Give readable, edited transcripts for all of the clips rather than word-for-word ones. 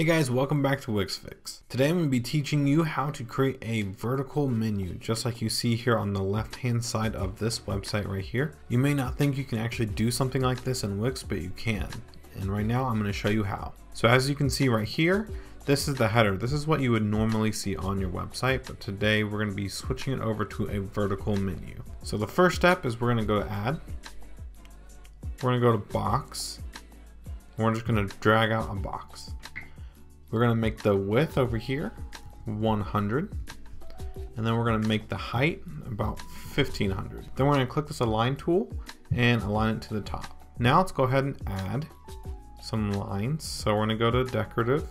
Hey guys, welcome back to Wix Fix. Today I'm going to be teaching you how to create a vertical menu, just like you see here on the left hand side of this website right here. You may not think you can actually do something like this in Wix, but you can. And right now I'm going to show you how. So as you can see right here, this is the header. This is what you would normally see on your website, but today we're going to be switching it over to a vertical menu. So the first step is we're going to go to Add. We're going to go to Box. We're just going to drag out a box. We're going to make the width over here 100, and then we're going to make the height about 1500. Then we're going to click this align tool and align it to the top. Now let's go ahead and add some lines. So we're going to go to decorative,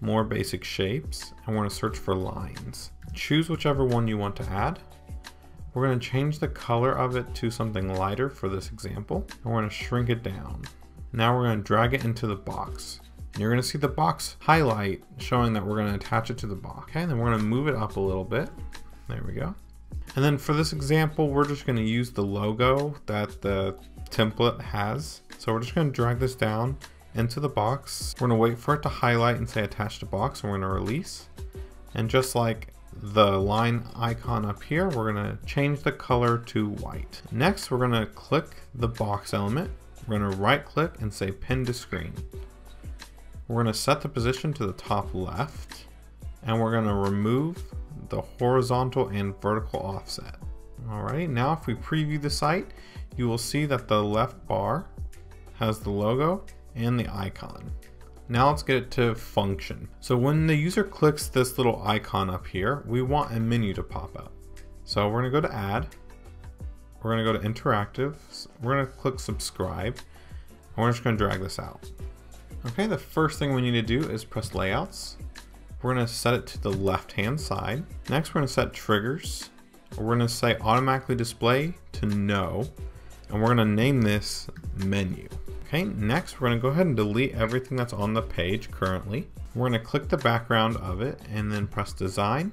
more basic shapes, and we're going to search for lines. Choose whichever one you want to add. We're going to change the color of it to something lighter for this example, and we're going to shrink it down. Now we're going to drag it into the box. You're going to see the box highlight showing that we're going to attach it to the box. Okay, and then we're going to move it up a little bit. There we go. And then for this example, we're just going to use the logo that the template has. So we're just going to drag this down into the box. We're going to wait for it to highlight and say attach to box. And we're going to release. And just like the line icon up here, we're going to change the color to white. Next, we're going to click the box element. We're going to right click and say pin to screen. We're going to set the position to the top left, and we're going to remove the horizontal and vertical offset. Alrighty, now if we preview the site, you will see that the left bar has the logo and the icon. Now let's get it to function. So when the user clicks this little icon up here, we want a menu to pop up. So we're going to go to Add, we're going to go to Interactive, we're going to click Subscribe, and we're just going to drag this out. Okay, the first thing we need to do is press Layouts. We're going to set it to the left-hand side. Next, we're going to set Triggers. We're going to say Automatically Display to No, and we're going to name this Menu. Okay, next, we're going to go ahead and delete everything that's on the page currently. We're going to click the background of it and then press Design,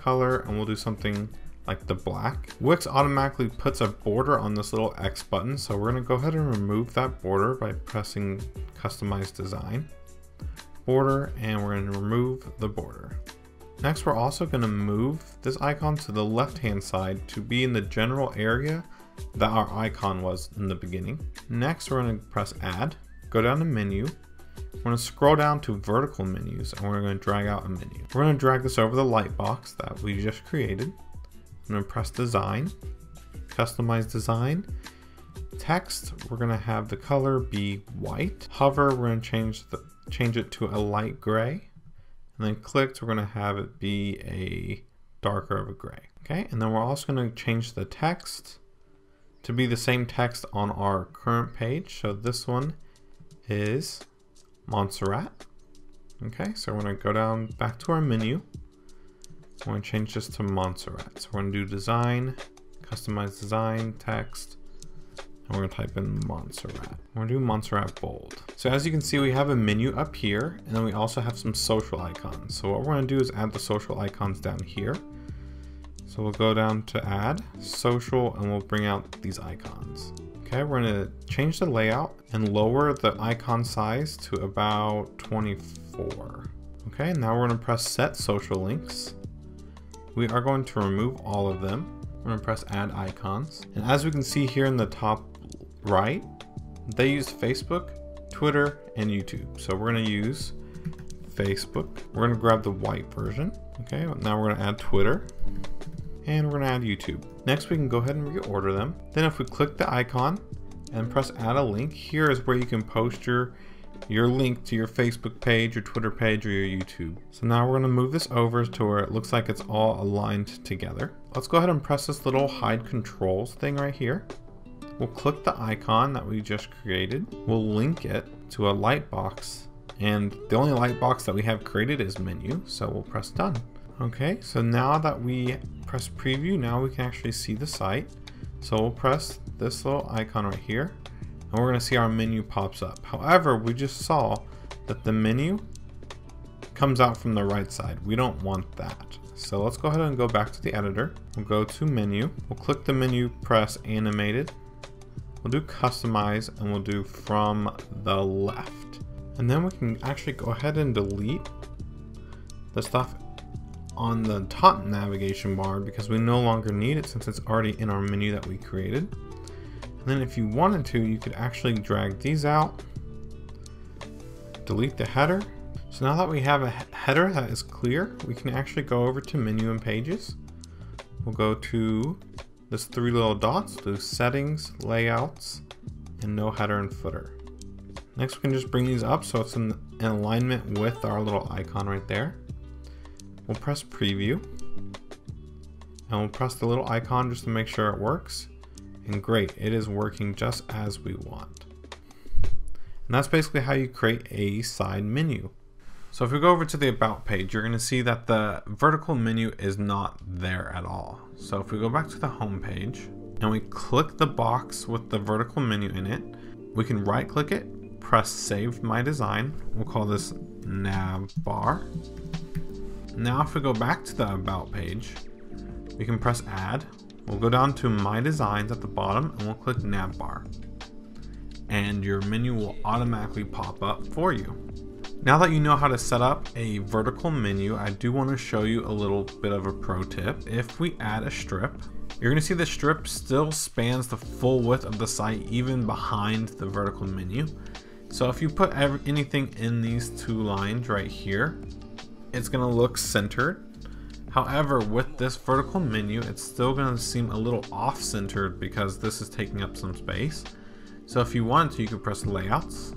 Color, and we'll do something like the black. Wix automatically puts a border on this little X button, so we're going to go ahead and remove that border by pressing Customize Design, Border, and we're going to remove the border. Next, we're also going to move this icon to the left-hand side to be in the general area that our icon was in the beginning. Next, we're going to press Add, go down to Menu, we're going to scroll down to Vertical Menus, and we're going to drag out a menu. We're going to drag this over the light box that we just created. I'm going to press Design, Customize Design, Text, we're going to have the color be white. Hover, we're going to change it to a light gray. And then clicked, we're going to have it be a darker of a gray. Okay, and then we're also going to change the text to be the same text on our current page. So this one is Montserrat. Okay, so we're going to go down back to our menu. We're going to change this to Montserrat. So we're going to do Design, Customize Design, Text, and we're going to type in Montserrat. We're going to do Montserrat bold. So as you can see, we have a menu up here, and then we also have some social icons. So what we're going to do is add the social icons down here. So we'll go down to Add, Social, and we'll bring out these icons. Okay, we're going to change the layout and lower the icon size to about 24. Okay, now we're going to press Set Social Links. We are going to remove all of them. We're going to press Add Icons. And as we can see here in the top right, they use Facebook, Twitter, and YouTube. So we're going to use Facebook. We're going to grab the white version. Okay, now we're going to add Twitter. And we're going to add YouTube. Next, we can go ahead and reorder them. Then if we click the icon and press Add a Link, here is where you can post your link to your Facebook page, your Twitter page, or your YouTube. So now we're going to move this over to where it looks like it's all aligned together. Let's go ahead and press this little hide controls thing right here. We'll click the icon that we just created. We'll link it to a light box, and the only light box that we have created is menu. So we'll press done. Okay, so now that we press preview, now we can actually see the site. So we'll press this little icon right here, and we're going to see our menu pops up. However, we just saw that the menu comes out from the right side. We don't want that. So let's go ahead and go back to the editor. We'll go to Menu. We'll click the menu, press Animated. We'll do Customize, and we'll do From the Left. And then we can actually go ahead and delete the stuff on the top navigation bar because we no longer need it since it's already in our menu that we created. And then if you wanted to, you could actually drag these out, delete the header. So now that we have a header that is clear, we can actually go over to menu and pages. We'll go to this three little dots, do settings, layouts, and no header and footer. Next, we can just bring these up so it's in alignment with our little icon right there. We'll press preview, and we'll press the little icon just to make sure it works. And great, it is working just as we want. And that's basically how you create a side menu. So if we go over to the About page, you're gonna see that the vertical menu is not there at all. So if we go back to the home page and we click the box with the vertical menu in it, we can right click it, press Save My Design. We'll call this nav bar. Now if we go back to the About page, we can press Add. We'll go down to My Designs at the bottom and we'll click nav bar. And your menu will automatically pop up for you. Now that you know how to set up a vertical menu, I do want to show you a little bit of a pro tip. If we add a strip, you're going to see the strip still spans the full width of the site even behind the vertical menu. So if you put anything in these two lines right here, it's going to look centered. However, with this vertical menu, it's still going to seem a little off-centered because this is taking up some space. So if you wanted to, you could press Layouts,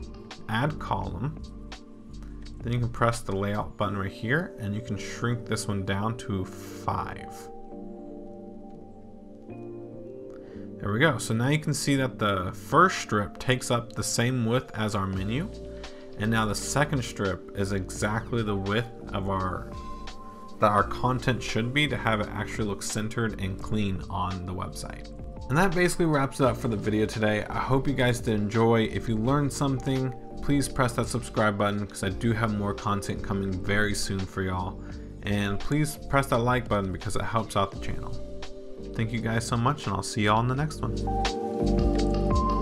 Add Column, then you can press the Layout button right here, and you can shrink this one down to 5. There we go. So now you can see that the first strip takes up the same width as our menu. And now the second strip is exactly the width of that our content should be to have it actually look centered and clean on the website. And that basically wraps it up for the video today. I hope you guys did enjoy. If you learned something, please press that subscribe button because I do have more content coming very soon for y'all. And please press that like button because it helps out the channel. Thank you guys so much, and I'll see y'all in the next one.